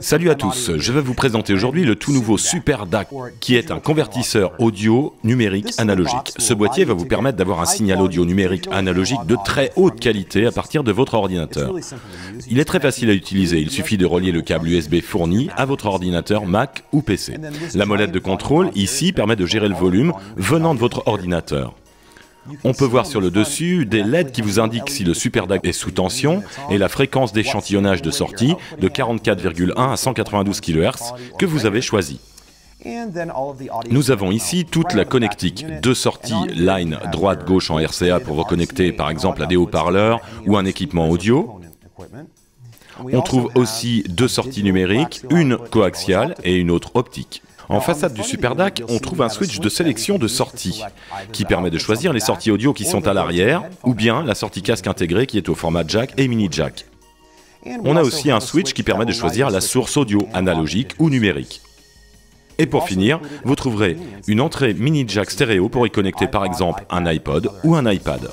Salut à tous, je vais vous présenter aujourd'hui le tout nouveau Super DAC, qui est un convertisseur audio numérique analogique. Ce boîtier va vous permettre d'avoir un signal audio numérique analogique de très haute qualité à partir de votre ordinateur. Il est très facile à utiliser, il suffit de relier le câble USB fourni à votre ordinateur Mac ou PC. La molette de contrôle, ici, permet de gérer le volume venant de votre ordinateur. On peut voir sur le dessus des LED qui vous indiquent si le Super DAC est sous tension et la fréquence d'échantillonnage de sortie de 44,1 à 192 kHz que vous avez choisie. Nous avons ici toute la connectique, deux sorties line droite-gauche en RCA pour reconnecter par exemple à des haut-parleurs ou un équipement audio. On trouve aussi deux sorties numériques, une coaxiale et une autre optique. En façade du Super DAC, on trouve un switch de sélection de sorties qui permet de choisir les sorties audio qui sont à l'arrière ou bien la sortie casque intégrée qui est au format jack et mini jack. On a aussi un switch qui permet de choisir la source audio analogique ou numérique. Et pour finir, vous trouverez une entrée mini jack stéréo pour y connecter par exemple un iPod ou un iPad.